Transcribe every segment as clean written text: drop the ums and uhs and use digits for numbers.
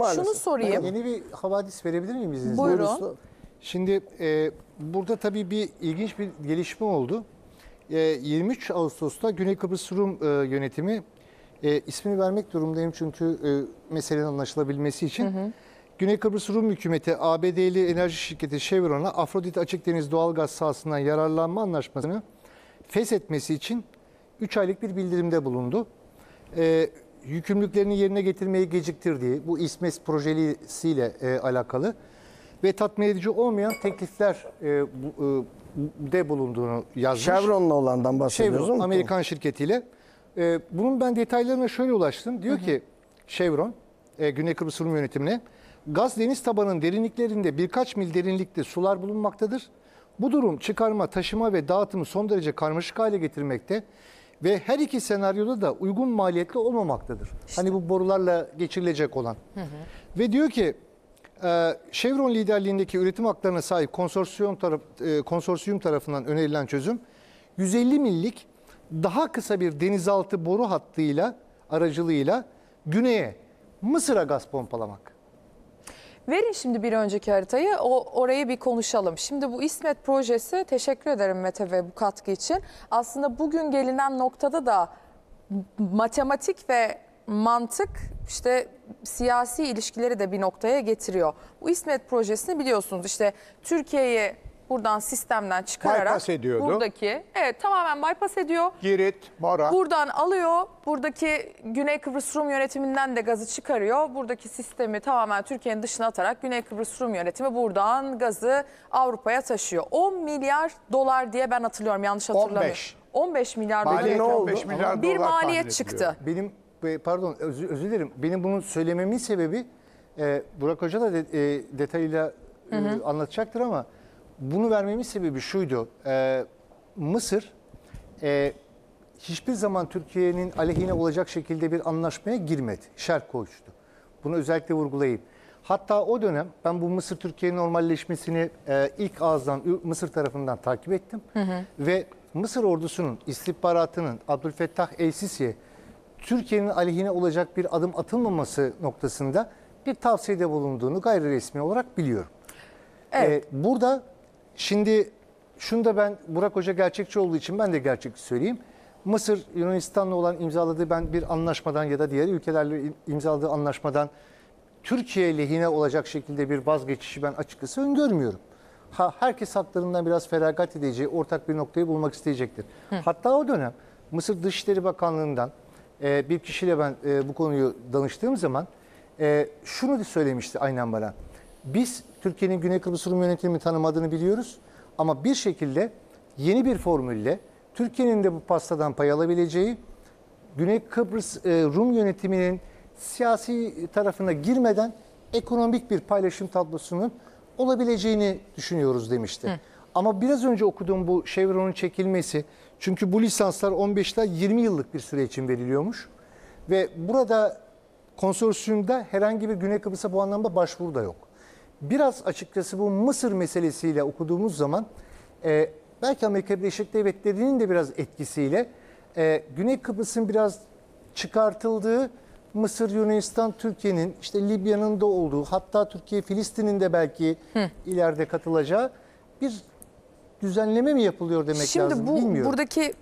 Maalesef. Şunu sorayım. Yeni bir havadis verebilir miyim izninizle? Buyurun. Doğrusu, şimdi burada tabii bir ilginç bir gelişme oldu. 23 Ağustos'ta Güney Kıbrıs Rum yönetimi, ismini vermek durumundayım çünkü meselenin anlaşılabilmesi için. Hı hı. Güney Kıbrıs Rum hükümeti ABD'li enerji şirketi Chevron'a Afrodit Açıkdeniz doğalgaz sahasından yararlanma anlaşmasını feshetmesi için 3 aylık bir bildirimde bulundu. Yükümlülüklerini yerine getirmeyi geciktirdiği, bu İSTMED projesiyle alakalı ve tatmin edici olmayan teklifler de bulunduğunu yazmış. Chevron'la olandan bahsediyoruz. Chevron, Amerikan şirketiyle. Bunun ben detaylarına şöyle ulaştım. Diyor ki Chevron, Güney Kıbrıs Rum yönetimine, gaz deniz tabanının derinliklerinde birkaç mil derinlikte sular bulunmaktadır. Bu durum çıkarma, taşıma ve dağıtımı son derece karmaşık hale getirmekte ve her iki senaryoda da uygun maliyetli olmamaktadır. İşte. Hani bu borularla geçirilecek olan. Hı hı. Ve diyor ki Chevron liderliğindeki üretim haklarına sahip konsorsiyum tarafından önerilen çözüm 150 millik daha kısa bir denizaltı boru hattıyla, aracılığıyla güneye Mısır'a gaz pompalamak. Verin şimdi bir önceki haritayı, orayı bir konuşalım. Şimdi bu İSTMED projesi, teşekkür ederim Mete Bey bu katkı için. Aslında bugün gelinen noktada da matematik ve mantık işte siyasi ilişkileri de bir noktaya getiriyor. Bu İSTMED projesini biliyorsunuz işte Türkiye'yi buradan sistemden çıkararak buradaki tamamen bypass ediyor. Girit, Mara. Buradan alıyor. Buradaki Güney Kıbrıs Rum yönetiminden de gazı çıkarıyor. Buradaki sistemi tamamen Türkiye'nin dışına atarak Güney Kıbrıs Rum yönetimi buradan gazı Avrupa'ya taşıyor. 10 milyar dolar diye ben hatırlıyorum. Yanlış hatırlamıyorum. 15 milyar dolar. Ne oldu? Bir maliyet çıktı. Benim pardon özür dilerim. Benim bunun söylememin sebebi Burak Hoca da detayıyla anlatacaktır ama bunu vermemin sebebi şuydu. Mısır hiçbir zaman Türkiye'nin aleyhine olacak şekilde bir anlaşmaya girmedi. Şerh koştu. Bunu özellikle vurgulayayım. Hatta o dönem ben bu Mısır-Türkiye normalleşmesini ilk ağızdan Mısır tarafından takip ettim. Hı hı. Ve Mısır ordusunun istihbaratının Abdülfettah El-Sisi'ye Türkiye'nin aleyhine olacak bir adım atılmaması noktasında bir tavsiyede bulunduğunu gayri resmi olarak biliyorum. Evet. Burada şimdi şunu da ben Burak Hoca gerçekçi olduğu için ben de gerçekçi söyleyeyim. Mısır Yunanistan'la olan imzaladığı bir anlaşmadan ya da diğer ülkelerle imzaladığı anlaşmadan Türkiye lehine olacak şekilde bir vazgeçişi ben açıkçası öngörmüyorum. Herkes haklarından biraz feragat edeceği, ortak bir noktayı bulmak isteyecektir. Hı. Hatta o dönem Mısır Dışişleri Bakanlığı'ndan bir kişiyle ben bu konuyu danıştığım zaman şunu da söylemişti aynen bana. Biz Türkiye'nin Güney Kıbrıs Rum yönetimini tanımadığını biliyoruz ama bir şekilde yeni bir formülle Türkiye'nin de bu pastadan pay alabileceği, Güney Kıbrıs Rum yönetiminin siyasi tarafına girmeden ekonomik bir paylaşım tablosunun olabileceğini düşünüyoruz demişti. Hı. Ama biraz önce okuduğum bu Chevron'un çekilmesi, çünkü bu lisanslar 15'ten 20 yıllık bir süre için veriliyormuş ve burada konsorsiyumda herhangi bir Güney Kıbrıs'a bu anlamda başvuru da yok. Biraz açıkçası bu Mısır meselesiyle okuduğumuz zaman belki Amerika Birleşik Devletleri'nin de biraz etkisiyle Güney Kıbrıs'ın biraz çıkartıldığı Mısır, Yunanistan, Türkiye'nin işte Libya'nın da olduğu hatta Türkiye, Filistin'in de belki ileride katılacağı bir düzenleme mi yapılıyor demek lazım bilmiyorum. Şimdi buradaki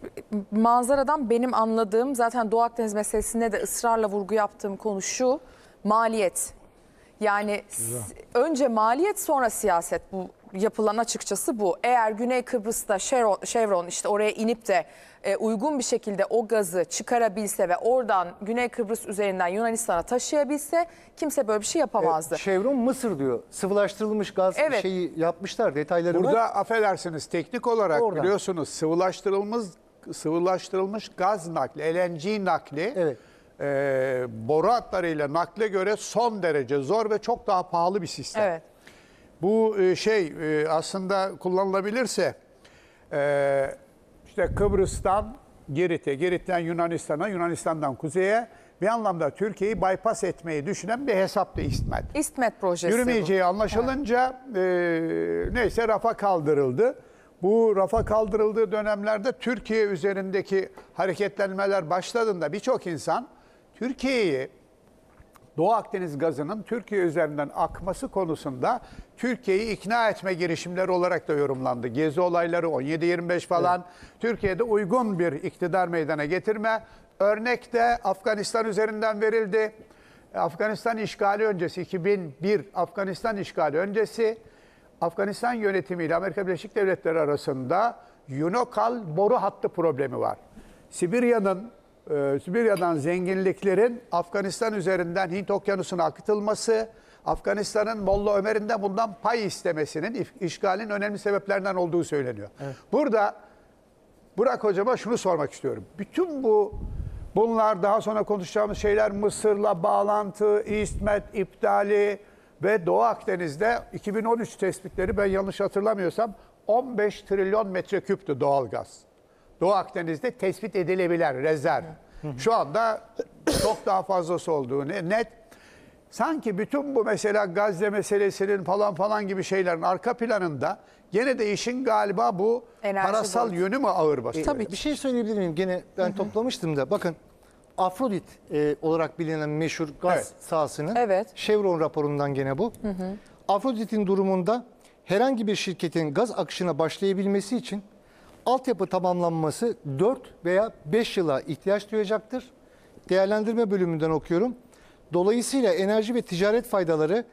manzaradan benim anladığım zaten Doğu Akdeniz meselesine de ısrarla vurgu yaptığım konu şu maliyet. Yani önce maliyet sonra siyaset bu yapılan açıkçası bu. Eğer Güney Kıbrıs'ta Chevron işte oraya inip de uygun bir şekilde o gazı çıkarabilse ve oradan Güney Kıbrıs üzerinden Yunanistan'a taşıyabilse kimse böyle bir şey yapamazdı. Chevron Mısır diyor. Sıvılaştırılmış gaz şeyi yapmışlar detayları. Burada affedersiniz teknik olarak oradan. Biliyorsunuz sıvılaştırılmış gaz nakli, LNG nakli. Evet. Boru hatlarıyla nakle göre son derece zor ve çok daha pahalı bir sistem. Evet. Bu aslında kullanılabilirse işte Kıbrıs'tan Girit'e, Girit'ten Yunanistan'a, Yunanistan'dan kuzeye bir anlamda Türkiye'yi bypass etmeyi düşünen bir hesapta İSTMED. İSTMED projesi. Yürümeyeceği anlaşılınca neyse rafa kaldırıldı. Bu rafa kaldırıldığı dönemlerde Türkiye üzerindeki hareketlenmeler başladığında birçok insan Türkiye'yi Doğu Akdeniz gazının Türkiye üzerinden akması konusunda Türkiye'yi ikna etme girişimleri olarak da yorumlandı. Gezi olayları 17-25 falan. Evet. Türkiye'de uygun bir iktidar meydana getirme. Örnek de Afganistan üzerinden verildi. Afganistan işgali öncesi 2001 Afganistan işgali öncesi Afganistan yönetimiyle Amerika Birleşik Devletleri arasında UNOCAL boru hattı problemi var. Sibirya'dan zenginliklerin Afganistan üzerinden Hint Okyanusu'na akıtılması, Afganistan'ın Molla Ömer'inden bundan pay istemesinin işgalin önemli sebeplerinden olduğu söyleniyor. Evet. Burada Burak Hocama şunu sormak istiyorum. Bütün bunlar daha sonra konuşacağımız şeyler, Mısır'la bağlantı, İSTMED iptali ve Doğu Akdeniz'de 2013 tespitleri, ben yanlış hatırlamıyorsam 15 trilyon metreküptü doğalgaz. Doğu Akdeniz'de tespit edilebilen rezerv. Şu anda çok daha fazlası olduğu net. Sanki bütün bu mesela Gazze meselesinin falan gibi şeylerin arka planında gene de işin galiba bu enerji parasal yönü mü ağır basıyor? Tabii bir şey söyleyebilir miyim? Gene ben toplamıştım da bakın Afrodit olarak bilinen meşhur gaz sahasının Chevron raporundan gene bu. Afrodit'in durumunda herhangi bir şirketin gaz akışına başlayabilmesi için altyapı tamamlanması 4 veya 5 yıla ihtiyaç duyacaktır. Değerlendirme bölümünden okuyorum. Dolayısıyla enerji ve ticaret faydaları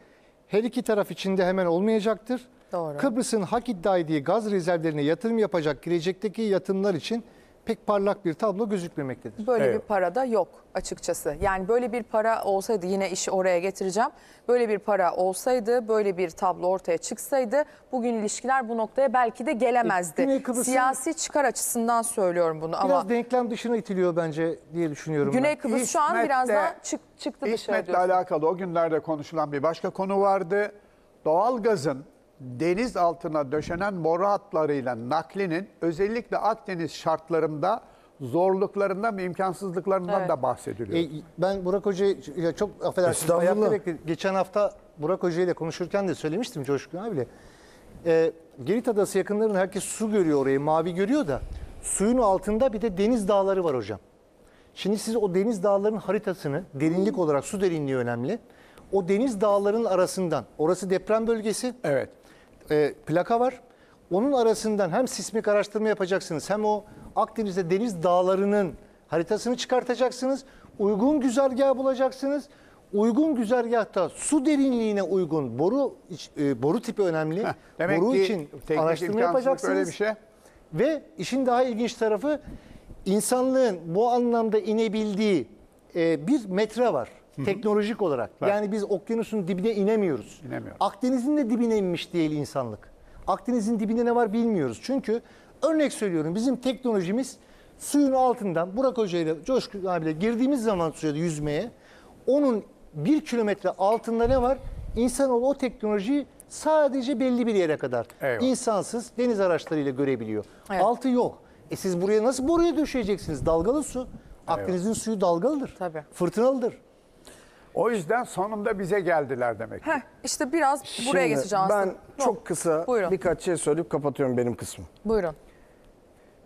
her iki taraf için de hemen olmayacaktır. Doğru. Kıbrıs'ın hak iddia ettiği gaz rezervlerine yatırım yapacak gelecekteki yatırımlar için pek parlak bir tablo gözükmemektedir. Böyle bir para da yok açıkçası. Yani böyle bir para olsaydı, yine işi oraya getireceğim. Böyle bir para olsaydı, böyle bir tablo ortaya çıksaydı bugün ilişkiler bu noktaya belki de gelemezdi. Siyasi çıkar açısından söylüyorum bunu. Biraz ama denklem dışına itiliyor bence diye düşünüyorum. Güney Kıbrıs şu an biraz daha çıktı dışarı. İSTMED'le alakalı o günlerde konuşulan bir başka konu vardı. Doğalgazın deniz altına döşenen boru hatlarıyla naklinin özellikle Akdeniz şartlarında zorluklarından ve imkansızlıklarından da bahsediliyor. Ben Burak Hoca'ya çok affedersiniz. Geçen hafta Burak Hoca'yla konuşurken de söylemiştim Coşkun abiyle. Girit Adası yakınlarında herkes su görüyor, orayı mavi görüyor da suyun altında bir de deniz dağları var hocam. Şimdi siz o deniz dağlarının haritasını derinlik olarak, su derinliği önemli. O deniz dağlarının arasından, orası deprem bölgesi. Evet. Plaka var. Onun arasından hem sismik araştırma yapacaksınız, hem o Akdeniz'de deniz dağlarının haritasını çıkartacaksınız. Uygun güzergah bulacaksınız. Uygun güzergahta su derinliğine uygun boru tipi önemli. Demek boru için araştırma yapacaksınız. Öyle bir şey. Ve işin daha ilginç tarafı, insanlığın bu anlamda inebildiği bir metre var. Teknolojik olarak. Yani biz okyanusun dibine inemiyoruz. Akdeniz'in de dibine inmiş değil insanlık. Akdeniz'in dibinde ne var bilmiyoruz. Çünkü örnek söylüyorum, bizim teknolojimiz suyun altından Burak Hoca ile Coşkun abiyle girdiğimiz zaman suya yüzmeye, onun 1 kilometre altında ne var? İnsanoğlu o teknolojiyi sadece belli bir yere kadar insansız deniz araçlarıyla görebiliyor. Altı yok. Siz buraya nasıl boruya döşeyeceksiniz? Dalgalı su. Akdeniz'in suyu dalgalıdır. Tabii. Fırtınalıdır. O yüzden sonunda bize geldiler demek ki. İşte biraz buraya geçeceğim aslında. Ben çok kısa birkaç şey söyleyip kapatıyorum benim kısmım. Buyurun.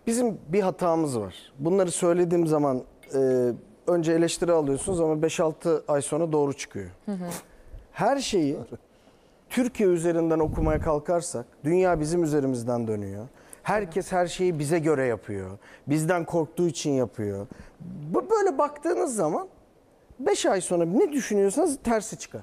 Bizim bir hatamız var. Bunları söylediğim zaman önce eleştiri alıyorsunuz ama 5-6 ay sonra doğru çıkıyor. Her şeyi Türkiye üzerinden okumaya kalkarsak dünya bizim üzerimizden dönüyor. Herkes her şeyi bize göre yapıyor. Bizden korktuğu için yapıyor. Böyle baktığınız zaman 5 ay sonra ne düşünüyorsanız tersi çıkar.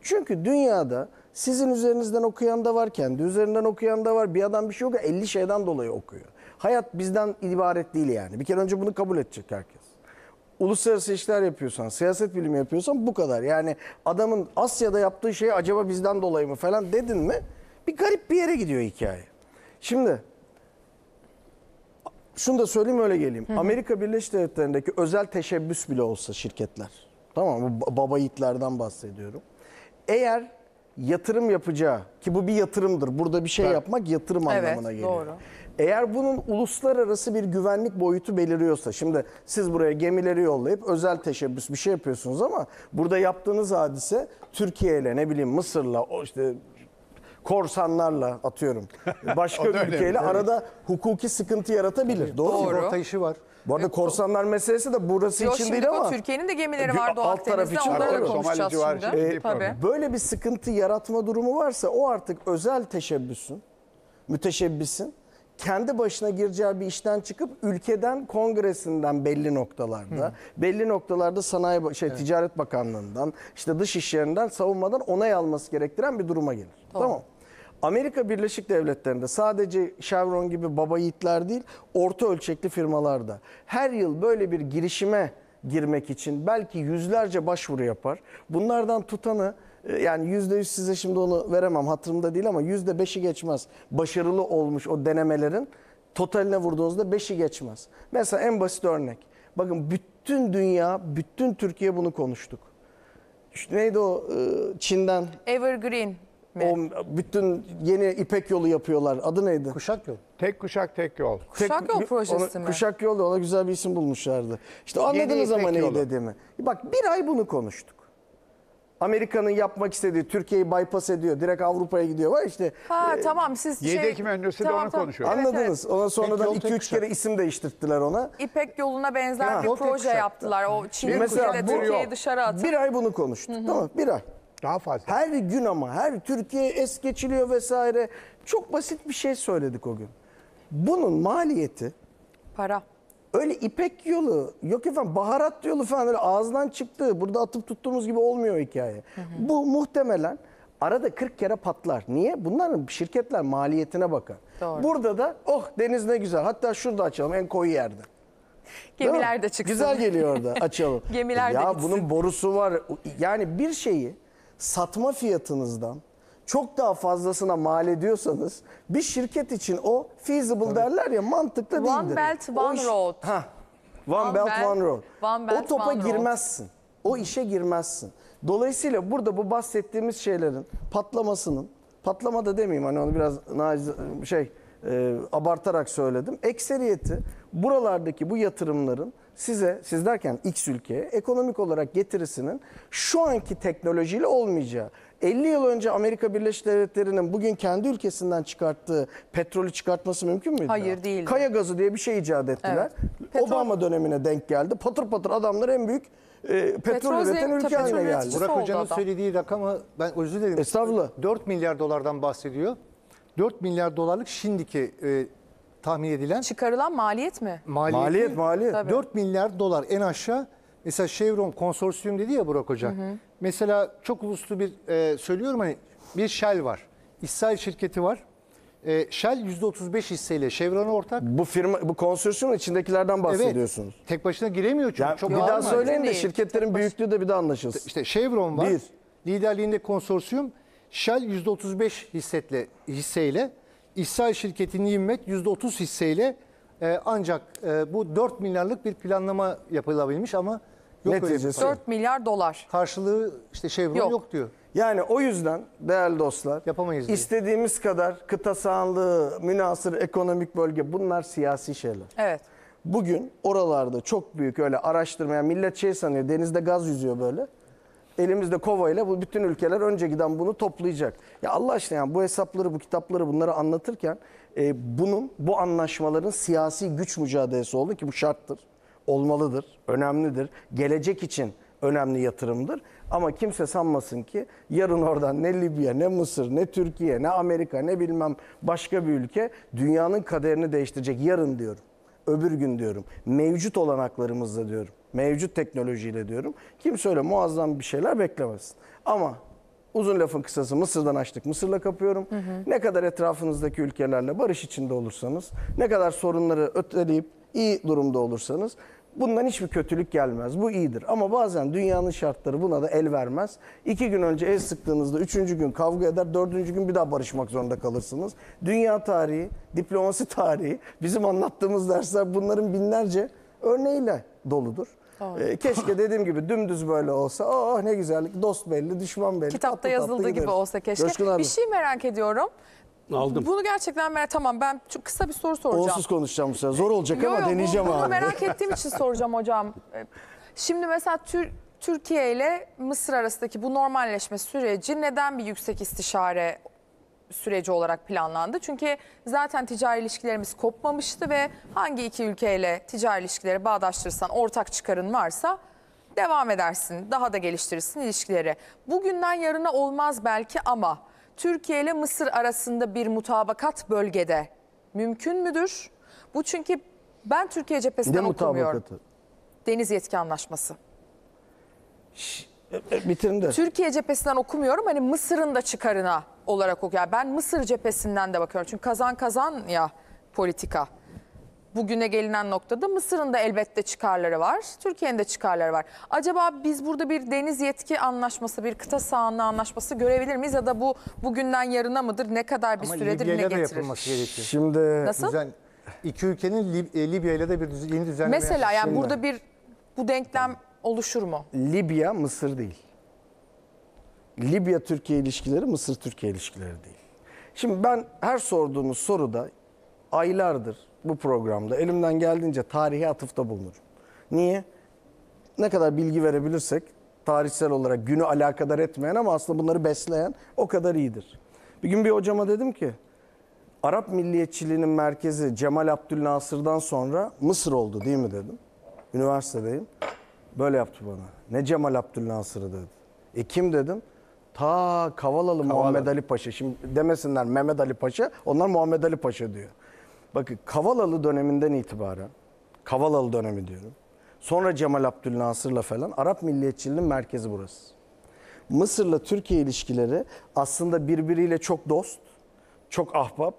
Çünkü dünyada sizin üzerinizden okuyan da var, kendi üzerinden okuyan da var. Bir adam bir şey yok, 50 şeyden dolayı okuyor. Hayat bizden ibaret değil yani. Bir kere önce bunu kabul edecek herkes. Uluslararası işler yapıyorsan, siyaset bilimi yapıyorsan bu kadar. Yani adamın Asya'da yaptığı şey acaba bizden dolayı mı falan dedin mi? Bir garip bir yere gidiyor hikaye. Şimdi şunu da söyleyeyim, öyle geleyim. Amerika Birleşik Devletleri'ndeki özel teşebbüs bile olsa şirketler, tamam mı? Baba yiğitlerden bahsediyorum. Eğer yatırım yapacağı, ki bu bir yatırımdır. Burada bir şey yapmak yatırım anlamına geliyor. Doğru. Eğer bunun uluslararası bir güvenlik boyutu beliriyorsa, şimdi siz buraya gemileri yollayıp özel teşebbüs bir şey yapıyorsunuz ama burada yaptığınız hadise Türkiye ile, ne bileyim, Mısır'la, o işte korsanlarla, atıyorum, başka bir ülkeyle arada hukuki sıkıntı yaratabilir. Doğru. Sigorta işi var. Bu arada korsanlar meselesi de burası için değil ama Türkiye'nin de gemileri var Doğu Akdeniz'de, onları da konuşacağız şimdi. Böyle bir sıkıntı yaratma durumu varsa o artık özel teşebbüsün, müteşebbisin kendi başına gireceği bir işten çıkıp ülkeden, kongresinden belli noktalarda, belli noktalarda sanayi, Ticaret Bakanlığı'ndan, işte dışişlerinden, savunmadan onay alması gerektiren bir duruma gelir. Tamam. Amerika Birleşik Devletleri'nde sadece Chevron gibi baba yiğitler değil, orta ölçekli firmalarda her yıl böyle bir girişime girmek için belki yüzlerce başvuru yapar. Bunlardan tutanı, yani %100 size şimdi onu veremem, hatırımda değil ama %5'i geçmez. Başarılı olmuş o denemelerin totaline vurduğunuzda 5'i geçmez. Mesela en basit örnek. Bakın bütün dünya, bütün Türkiye bunu konuştuk. İşte neydi o Çin'den? Evergreen. O bütün yeni İpek Yolu yapıyorlar. Adı neydi? Kuşak Yolu. Tek kuşak tek yol. Kuşak yol projesi mi? Kuşak Yolu, ona güzel bir isim bulmuşlardı. İşte anladınız ama ne dediğimi. Bak bir ay bunu konuştuk. Amerika'nın yapmak istediği, Türkiye'yi bypass ediyor. Direkt Avrupa'ya gidiyor. Var işte. Tamam siz 7 Ekim öncesi de onu konuşuyoruz. Anladınız. Evet. Ona sonradan 2-3 kere isim değiştirttiler ona. İpek Yoluna benzer bir proje yaptılar. O Çin'in kuşağı Türkiye'yi dışarı attı. Bir ay bunu konuştuk. Tamam, bir ay. Daha fazla. Her gün ama her Türkiye es geçiliyor vesaire. Çok basit bir şey söyledik o gün. Bunun maliyeti para. Öyle İpek Yolu, yok efendim baharat yolu falan öyle ağızdan çıktı. Burada atıp tuttuğumuz gibi olmuyor hikaye. Bu muhtemelen arada 40 kere patlar. Niye? Bunların şirketler maliyetine bakar. Doğru. Burada da oh deniz ne güzel. Hatta şurada açalım, en koyu yerde. Gemiler de çıksın. Güzel geliyor orada, açalım. Gemiler de gitsin. Bunun borusu var. Yani bir şeyi satma fiyatınızdan çok daha fazlasına mal ediyorsanız bir şirket için o feasible derler ya, mantıklı değildir. One belt one road. O topa girmezsin. O işe girmezsin. Dolayısıyla burada bu bahsettiğimiz şeylerin patlamasının, patlama da demeyeyim hani onu biraz abartarak söyledim. Ekseriyeti buralardaki bu yatırımların size, siz derken X ülkeye ekonomik olarak getirisinin şu anki teknolojiyle olmayacağı. 50 yıl önce Amerika Birleşik Devletleri'nin bugün kendi ülkesinden çıkarttığı petrolü çıkartması mümkün müydü? Hayır, değil. Kaya gazı diye bir şey icat ettiler. Evet. Obama dönemine denk geldi. Patır patır adamlar en büyük petrol üreten ülke haline geldi. Burak Hoca'nın söylediği rakamı ben özür dilerim. Estağfurullah. 4 milyar dolardan bahsediyor. 4 milyar dolarlık şimdiki tahmin edilen. Çıkarılan maliyet mi? Maliyet. 4 milyar dolar en aşağı. Mesela Chevron konsorsiyum dedi ya Burak Hoca. Mesela çok uluslu bir söylüyorum hani bir Shell var. İsrail şirketi var. Shell %35 hisseyle Chevron'a ortak. Bu firma, bu konsorsiyum içindekilerden bahsediyorsunuz. Evet, tek başına giremiyor çünkü. Çok bir daha söyleyin de şirketlerin büyüklüğü de bir daha anlaşılsın. İşte Chevron var. Liderliğinde konsorsiyum. Shell %35 hisseyle, İsrail şirketini İSTMED %30 hisseyle ancak bu 4 milyarlık bir planlama yapılabilmiş ama yok öyle. 4 milyar dolar. Karşılığı işte Chevron yok diyor. Yani o yüzden değerli dostlar, yapamayız istediğimiz kadar kıta sahanlığı, münhasır ekonomik bölge, bunlar siyasi şeyler. Evet. Bugün oralarda çok büyük öyle araştırmaya, millet şey sanıyor, denizde gaz yüzüyor böyle. Elimizde kovayla bu bütün ülkeler önce giden bunu toplayacak. Ya Allah aşkına, yani bu hesapları, bu kitapları, bunları anlatırken bu anlaşmaların siyasi güç mücadelesi oldu ki bu şarttır, olmalıdır, önemlidir, gelecek için önemli yatırımdır. Ama kimse sanmasın ki yarın oradan ne Libya, ne Mısır, ne Türkiye, ne Amerika, ne bilmem başka bir ülke dünyanın kaderini değiştirecek. Yarın diyorum, öbür gün diyorum, mevcut olanaklarımızla diyorum. Mevcut teknolojiyle diyorum. Kimse öyle muazzam bir şeyler beklemesin. Ama uzun lafın kısası, Mısır'dan açtık, Mısır'la kapıyorum. Ne kadar etrafınızdaki ülkelerle barış içinde olursanız, ne kadar sorunları öteleyip iyi durumda olursanız bundan hiçbir kötülük gelmez. Bu iyidir. Ama bazen dünyanın şartları buna da el vermez. 2 gün önce el sıktığınızda 3. gün kavga eder, 4. gün bir daha barışmak zorunda kalırsınız. Dünya tarihi, diplomasi tarihi, bizim anlattığımız dersler bunların binlerce örneğiyle doludur. Keşke dediğim gibi dümdüz böyle olsa. Oh ne güzellik, dost belli, düşman belli. Kitapta tatlı yazıldığı tatlı gibi olsa keşke. Bir şey merak ediyorum. Aldım. Bunu gerçekten merak. Tamam, ben çok kısa bir soru soracağım. Onsuz konuşacağım bu sefer. Zor olacak ama deneyeceğim abi. Bunu merak ettiğim için soracağım hocam. Şimdi mesela Türkiye ile Mısır arasındaki bu normalleşme süreci neden bir yüksek istişare süreci olarak planlandı. Çünkü zaten ticari ilişkilerimiz kopmamıştı ve hangi iki ülkeyle ticari ilişkileri bağdaştırırsan ortak çıkarın varsa devam edersin, daha da geliştirirsin ilişkileri. Bugünden yarına olmaz belki ama Türkiye ile Mısır arasında bir mutabakat bölgede mümkün müdür? Bu çünkü ben Türkiye cephesinden okumuyorum. Deniz yetki anlaşması. Bitirdi. Türkiye cephesinden okumuyorum, hani Mısır'ın da çıkarına olarak okuyorum. Ben Mısır cephesinden de bakıyorum. Çünkü kazan kazan ya politika. Bugüne gelinen noktada Mısır'ın da elbette çıkarları var. Türkiye'nin de çıkarları var. Acaba biz burada bir deniz yetki anlaşması, bir kıta sahanlığı anlaşması görebilir miyiz? Ya da bu bugünden yarına mıdır? Ne kadar bir süredir ne getirir? Şimdi nasıl? İki ülkenin Libya ile de bir yeni düzenleme. Mesela yani burada bir bu denklem oluşur mu? Libya Mısır değil. Libya Türkiye ilişkileri Mısır Türkiye ilişkileri değil. Şimdi ben her sorduğunuz soruda aylardır bu programda elimden geldiğince tarihe atıfta bulunurum. Niye? Ne kadar bilgi verebilirsek tarihsel olarak günü alakadar etmeyen ama aslında bunları besleyen o kadar iyidir. Bir gün bir hocama dedim ki Arap milliyetçiliğinin merkezi Cemal Abdülnasır'dan sonra Mısır oldu değil mi dedim. Üniversitedeyim. Böyle yaptı bana. Ne Cemal Abdülnasır'ı dedi. Kim dedim? Ta Kavalalı Muhammed Ali Paşa. Şimdi demesinler Mehmet Ali Paşa. Onlar Muhammed Ali Paşa diyor. Bakın Kavalalı döneminden itibaren, Kavalalı dönemi diyorum. Sonra Cemal Abdülnasır'la falan Arap milliyetçiliğinin merkezi burası. Mısır'la Türkiye ilişkileri aslında birbiriyle çok dost, çok ahbap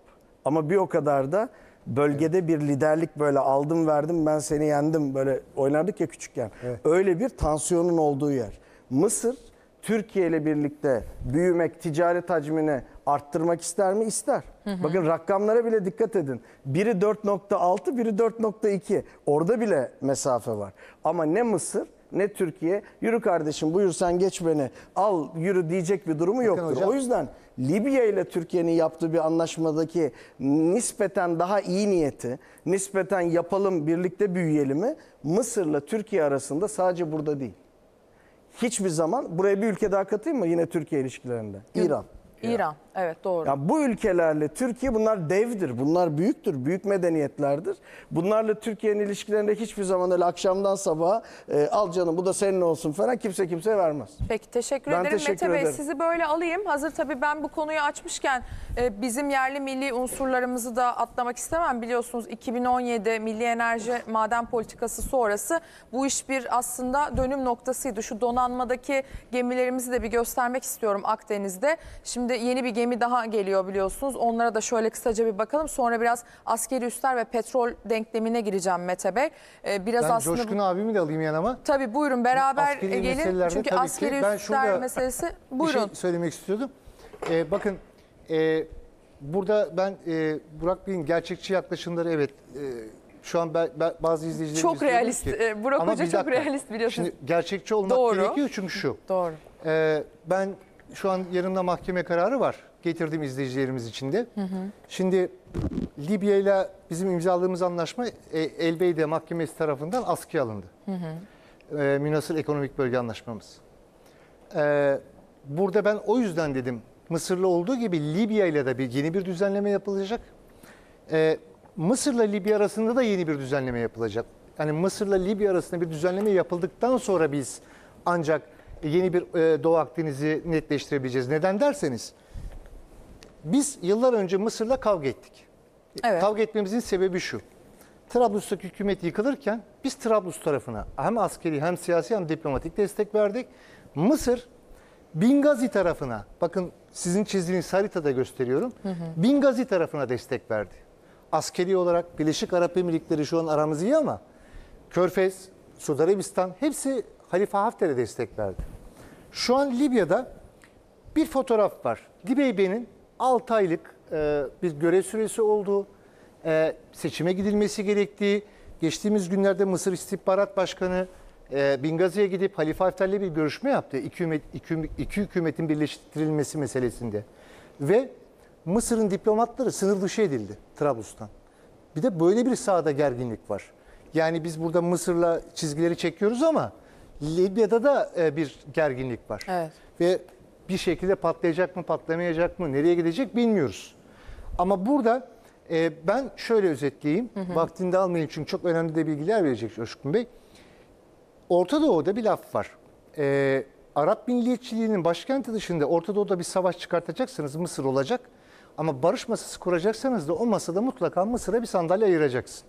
ama bir o kadar da bölgede bir liderlik böyle aldım verdim ben seni yendim böyle oynardık ya küçükken. Evet. Öyle bir tansiyonun olduğu yer. Mısır Türkiye ile birlikte büyümek, ticaret hacmini arttırmak ister mi? İster. Hı hı. Bakın rakamlara bile dikkat edin. Biri 4.6, biri 4.2. Orada bile mesafe var. Ama ne Mısır ne Türkiye yürü kardeşim buyur sen geç beni al yürü diyecek bir durumu yoktur. Hocam. O yüzden Libya ile Türkiye'nin yaptığı bir anlaşmadaki nispeten daha iyi niyeti, nispeten yapalım birlikte büyüyelim Mısır'la Türkiye arasında sadece burada değil. Hiçbir zaman buraya bir ülke daha katayım mı yine Türkiye ilişkilerinde? İran. İran, evet doğru. Ya bu ülkelerle Türkiye bunlar devdir, bunlar büyüktür, büyük medeniyetlerdir. Bunlarla Türkiye'nin ilişkilerinde hiçbir zaman öyle akşamdan sabaha al canım bu da senin olsun falan kimse vermez. Peki teşekkür ederim. Mete Bey sizi böyle alayım. Hazır tabii ben bu konuyu açmışken bizim yerli milli unsurlarımızı da atlamak istemem. Biliyorsunuz 2017 Milli Enerji Maden Politikası sonrası bu iş bir aslında dönüm noktasıydı. Şu donanmadaki gemilerimizi de bir göstermek istiyorum Akdeniz'de. Şimdi yeni bir gemi daha geliyor biliyorsunuz. Onlara da şöyle kısaca bir bakalım. Sonra biraz askeri üsler ve petrol denklemine gireceğim Mete Bey. Biraz ben aslında Coşkun abimi de alayım yanıma. Tabii buyurun beraber askeri gelin. Çünkü askeri üsler meselesi. Buyurun. Bir şey söylemek istiyordum. Bakın burada ben Burak Bey'in gerçekçi yaklaşımları evet şu an bazı izleyicilerimiz çok realist. Burak Hoca çok realist biliyorsunuz. Şimdi gerçekçi olmak gerekiyor çünkü şu. Doğru. Ben şu an yanımda mahkeme kararı var. Getirdim izleyicilerimiz için de. Hı hı. Şimdi Libya ile bizim imzaladığımız anlaşma Elbeyde Mahkemesi tarafından askıya alındı. Hı hı. Münhasır Ekonomik Bölge Anlaşmamız. Burada ben o yüzden dedim Mısır'la olduğu gibi Libya ile de yeni bir düzenleme yapılacak. Mısır'la Libya arasında da yeni bir düzenleme yapılacak. Yani Mısır'la Libya arasında bir düzenleme yapıldıktan sonra biz ancak yeni bir Doğu Akdeniz'i netleştirebileceğiz. Neden derseniz biz yıllar önce Mısır'la kavga ettik. Evet. Kavga etmemizin sebebi şu. Trablus'taki hükümet yıkılırken biz Trablus tarafına hem askeri hem siyasi hem diplomatik destek verdik. Mısır Bingazi tarafına bakın sizin çizdiğiniz haritada gösteriyorum. Hı hı. Bingazi tarafına destek verdi. Askeri olarak Birleşik Arap Emirlikleri şu an aramız iyi ama Körfez, Suudi Arabistan hepsi Halife Haftar'a destek verdi. Şu an Libya'da bir fotoğraf var. Dibeybe'nin 6 aylık bir görev süresi olduğu, seçime gidilmesi gerektiği, geçtiğimiz günlerde Mısır İstihbarat Başkanı Bingazi'ye gidip Halife Haftar'la bir görüşme yaptı. İki hükümetin birleştirilmesi meselesinde. Ve Mısır'ın diplomatları sınır dışı edildi Trablus'tan. Bir de böyle bir sahada gerginlik var. Yani biz burada Mısır'la çizgileri çekiyoruz ama Libya'da da bir gerginlik var. Evet. Ve bir şekilde patlayacak mı, patlamayacak mı, nereye gidecek bilmiyoruz. Ama burada ben şöyle özetleyeyim. Hı hı. Vaktinde almayın çünkü çok önemli de bilgiler verecek Coşkun Bey. Orta Doğu'da bir laf var. Arap milliyetçiliğinin başkenti dışında Orta Doğu'da bir savaş çıkartacaksanız Mısır olacak. Ama barış masası kuracaksanız da o masada mutlaka Mısır'a bir sandalye ayıracaksın.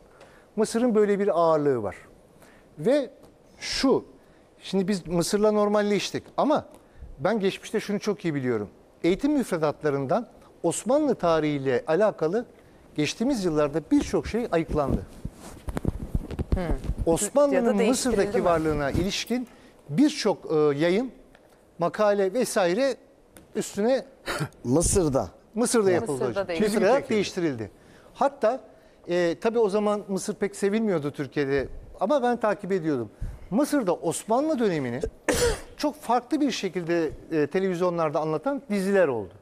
Mısır'ın böyle bir ağırlığı var. Ve şu, şimdi biz Mısır'la normalleştik ama ben geçmişte şunu çok iyi biliyorum. Eğitim müfredatlarından Osmanlı tarihiyle alakalı geçtiğimiz yıllarda birçok şey ayıklandı. Osmanlı'nın Mısır'daki varlığına ilişkin birçok yayın, makale vesaire üstüne Mısır'da yapıldı. Mısır'da değiştirildi. Hatta tabii o zaman Mısır pek sevilmiyordu Türkiye'de ama ben takip ediyordum. Mısır'da Osmanlı dönemini çok farklı bir şekilde televizyonlarda anlatan diziler oldu.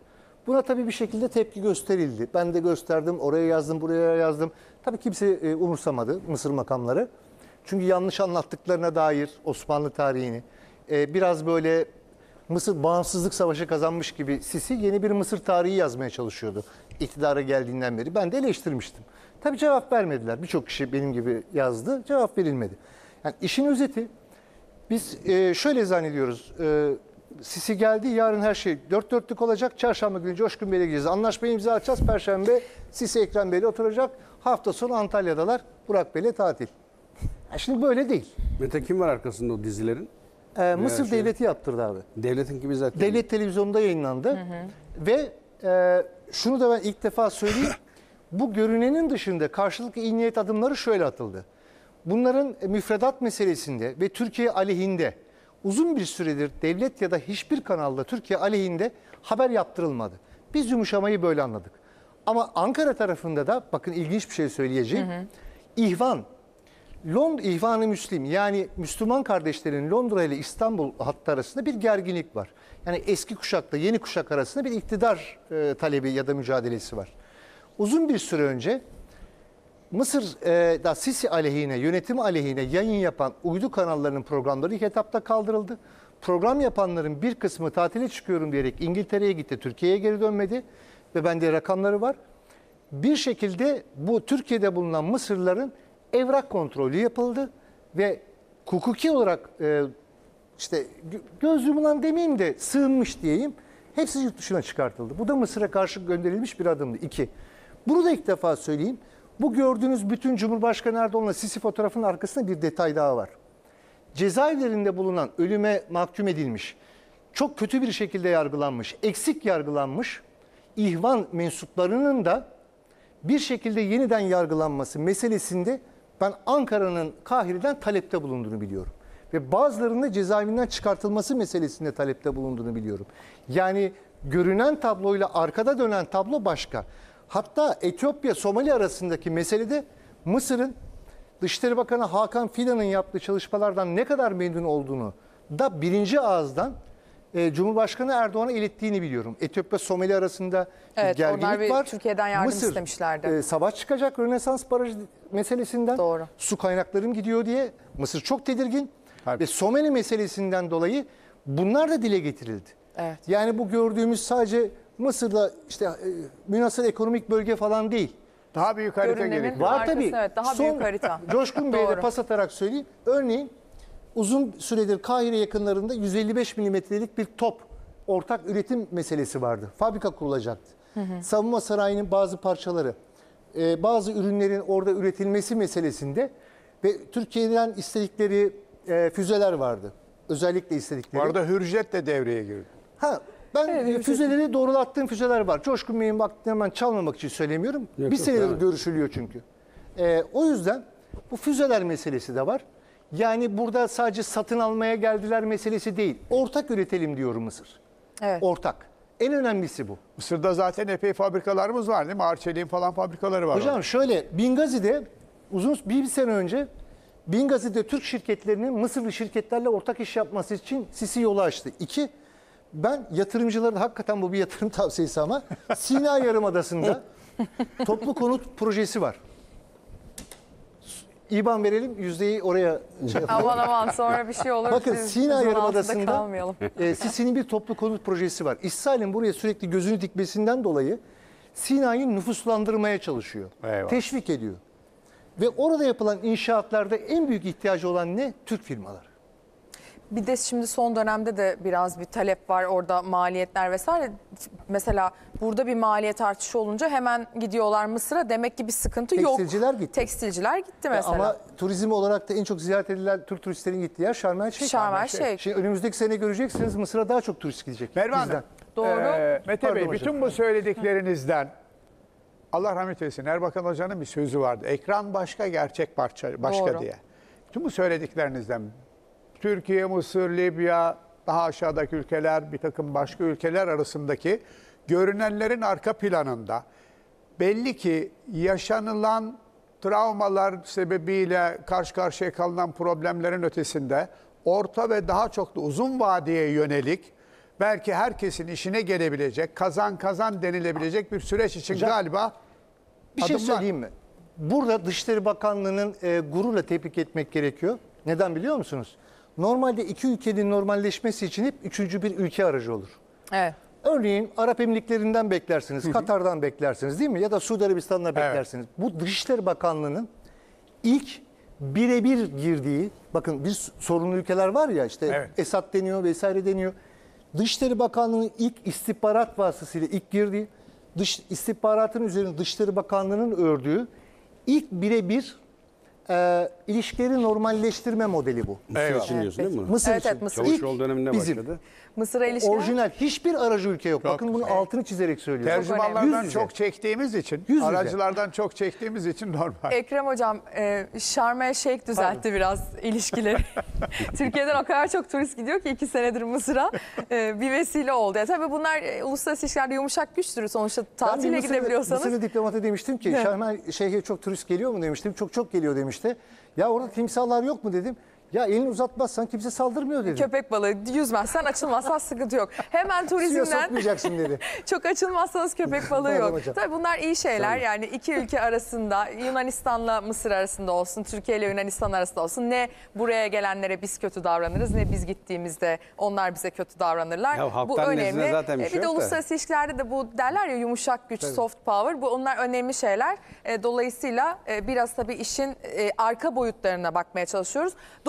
Buna tabii bir şekilde tepki gösterildi. Ben de gösterdim, oraya yazdım, buraya yazdım. Tabii kimse umursamadı Mısır makamları. Çünkü yanlış anlattıklarına dair Osmanlı tarihini biraz böyle Mısır bağımsızlık savaşı kazanmış gibi Sisi yeni bir Mısır tarihi yazmaya çalışıyordu iktidara geldiğinden beri. Ben de eleştirmiştim. Tabii cevap vermediler. Birçok kişi benim gibi yazdı. Cevap verilmedi. Yani işin özeti biz şöyle zannediyoruz. Sisi geldi, yarın her şey dört dörtlük olacak. Çarşamba günü Coşkun Bey'le gireceğiz. Anlaşmayı imza atacağız. Perşembe Sisi Ekrem Bey'le oturacak. Hafta sonu Antalya'dalar. Burak Bey'le tatil. Yani şimdi böyle değil. Mete kim var arkasında o dizilerin? Mısır şey, devleti yaptırdı abi. Devletin gibi zaten. Devlet televizyonunda yayınlandı. Hı hı. Ve şunu da ben ilk defa söyleyeyim. Bu görünenin dışında karşılıklı iyi niyet adımları şöyle atıldı. Bunların müfredat meselesinde ve Türkiye aleyhinde uzun bir süredir devlet ya da hiçbir kanalda Türkiye aleyhinde haber yaptırılmadı. Biz yumuşamayı böyle anladık. Ama Ankara tarafında da bakın ilginç bir şey söyleyeceğim. Hı hı. İhvan-ı Müslim yani Müslüman kardeşlerin Londra ile İstanbul hattı arasında bir gerginlik var. Yani eski kuşakla yeni kuşak arasında bir iktidar talebi ya da mücadelesi var. Uzun bir süre önce Mısır'da Sisi aleyhine, yönetim aleyhine yayın yapan uydu kanallarının programları ilk etapta kaldırıldı. Program yapanların bir kısmı tatile çıkıyorum diyerek İngiltere'ye gitti, Türkiye'ye geri dönmedi ve bende rakamları var. Bir şekilde bu Türkiye'de bulunan Mısırlıların evrak kontrolü yapıldı ve hukuki olarak işte göz yumulan demeyeyim de sığınmış diyeyim. Hepsi yurt dışına çıkartıldı. Bu da Mısır'a karşı gönderilmiş bir adımdı. İki. Bunu da ilk defa söyleyeyim. Bu gördüğünüz bütün Cumhurbaşkanı Erdoğan'la Sisi fotoğrafının arkasında bir detay daha var. Cezaevlerinde bulunan ölüme mahkum edilmiş, çok kötü bir şekilde yargılanmış, eksik yargılanmış ihvan mensuplarının da bir şekilde yeniden yargılanması meselesinde ben Ankara'nın Kahire'den talepte bulunduğunu biliyorum. Ve bazılarının da cezaevinden çıkartılması meselesinde talepte bulunduğunu biliyorum. Yani görünen tabloyla arkada dönen tablo başka. Hatta Etiyopya, Somali arasındaki meselede Mısır'ın Dışişleri Bakanı Hakan Fidan'ın yaptığı çalışmalardan ne kadar memnun olduğunu da birinci ağızdan Cumhurbaşkanı Erdoğan'a ilettiğini biliyorum. Etiyopya, Somali arasında evet, gerginlik var. Türkiye'den yardım istemişlerdi. Savaş çıkacak Rönesans Barajı meselesinden. Doğru. Su kaynaklarım gidiyor diye Mısır çok tedirgin. Harbi. Ve Somali meselesinden dolayı bunlar da dile getirildi. Evet. Yani bu gördüğümüz sadece Mısır'da işte münhasır ekonomik bölge falan değil. Daha büyük harita gerekiyor. Var tabii. Evet, daha büyük harita. Coşkun Bey'e de pas atarak söyleyeyim. Örneğin uzun süredir Kahire yakınlarında 155 milimetrelik bir top ortak üretim meselesi vardı. Fabrika kurulacaktı. Hı hı. Savunma sarayının bazı parçaları, bazı ürünlerin orada üretilmesi meselesinde ve Türkiye'den istedikleri füzeler vardı. Özellikle istedikleri. Bu arada Hürjet de devreye girdi. Ha. Ben evet, füzeleri doğrulattığım füzeler var. Coşkun Bey'in vaktini hemen çalmamak için söylemiyorum. Yok, bir senedir görüşülüyor çünkü. O yüzden bu füzeler meselesi de var. Yani burada sadece satın almaya geldiler meselesi değil. Ortak üretelim diyor Mısır. Evet. Ortak. En önemlisi bu. Mısır'da zaten epey fabrikalarımız var değil mi? Arçelik'in falan fabrikaları var. Hocam orada. Şöyle Bingazi'de uzun bir sene önce Bingazi'de Türk şirketlerinin Mısırlı şirketlerle ortak iş yapması için Sisi yolu açtı. İki, ben yatırımcıların hakikaten bu bir yatırım tavsiyesi ama Sina Yarımadası'nda toplu konut projesi var. İBAN verelim, yüzdeyi oraya şey yapalım. Aman aman, sonra bir şey olur. Bakın Sina Yarımadası'nda Sisi'nin bir toplu konut projesi var. İsrail'in buraya sürekli gözünü dikmesinden dolayı Sina'yı nüfuslandırmaya çalışıyor. Eyvallah. Teşvik ediyor. Ve orada yapılan inşaatlarda en büyük ihtiyacı olan ne? Türk firmalar. Bir de şimdi son dönemde de biraz bir talep var orada, maliyetler vesaire. Mesela burada bir maliyet artışı olunca hemen gidiyorlar Mısır'a. Demek ki bir sıkıntı Tekstilciler yok. Gitti. Tekstilciler gitti mesela. Ama turizm olarak da en çok ziyaret edilen Türk turistlerin gittiği yer Şarm El Şeyh. Şarm El Şeyh. Şimdi önümüzdeki sene göreceksiniz, Mısır'a daha çok turist gidecek. Merve, doğru. Mete Bey, bütün bu söylediklerinizden Allah rahmet eylesin, Erbakan Hoca'nın bir sözü vardı. Ekran başka, gerçek başka doğru. diye. Bütün bu söylediklerinizden Türkiye, Mısır, Libya, daha aşağıdaki ülkeler, bir takım başka ülkeler arasındaki görünenlerin arka planında belli ki yaşanılan travmalar sebebiyle karşı karşıya kalınan problemlerin ötesinde orta ve daha çok da uzun vadeye yönelik belki herkesin işine gelebilecek, kazan kazan denilebilecek bir süreç için hocam, galiba bir şey söyleyeyim mi? Burada Dışişleri Bakanlığı'nın gururla tebrik etmek gerekiyor. Neden biliyor musunuz? Normalde iki ülkenin normalleşmesi için hep üçüncü bir ülke aracı olur. Evet. Örneğin Arap Emirlikleri'nden beklersiniz, hı hı. Katar'dan beklersiniz değil mi? Ya da Suudi Arabistan'dan evet. beklersiniz. Bu Dışişleri Bakanlığı'nın ilk birebir girdiği, bakın biz sorunlu ülkeler var ya işte evet. Esad deniyor vesaire deniyor. Dışişleri Bakanlığı'nın ilk istihbarat vasıtasıyla ilk girdiği, istihbaratın üzerine Dışişleri Bakanlığı'nın ördüğü ilk birebir ilişkileri normalleştirme modeli bu. Evet. Mısır için diyorsun değil mi? Mısır evet, için. Evet, Mısır. Çavuş yol döneminde başladı. Mısır'a ilişkiler. Orijinal hiçbir aracı ülke yok. Bakın bunun altını çizerek söylüyorum. Tercümanlardan çok çektiğimiz için, aracılardan çok çektiğimiz için normal. Ekrem Hocam, Şarm El Şeyh düzeltti pardon. Biraz ilişkileri. Türkiye'den o kadar çok turist gidiyor ki 2 senedir Mısır'a bir vesile oldu. Ya, tabii bunlar uluslararası işlerde yumuşak güçtür. Sonuçta tatile Mısır'da, gidebiliyorsanız. Mısır'da diplomata demiştim ki Şarm El Şeyh'e çok turist geliyor mu demiştim. Çok çok geliyor demiştim. Ya orada timsahlar yok mu dedim. Ya elini uzatmazsan kimse saldırmıyor dedim. Köpek balığı yüzmezsen açılmazsan sıkıntı yok. Hemen turizmden suya sokmayacaksın dedi. Çok açılmazsanız köpek balığı yok. Tabii bunlar iyi şeyler yani iki ülke arasında, Yunanistan'la Mısır arasında olsun, Türkiye ile Yunanistan arasında olsun. Ne buraya gelenlere biz kötü davranırız ne biz gittiğimizde onlar bize kötü davranırlar. Ya, bu önemli. Zaten bir de uluslararası ilişkilerde de bu derler ya yumuşak güç, tabii. soft power. Bu onlar önemli şeyler. Dolayısıyla biraz tabii işin arka boyutlarına bakmaya çalışıyoruz.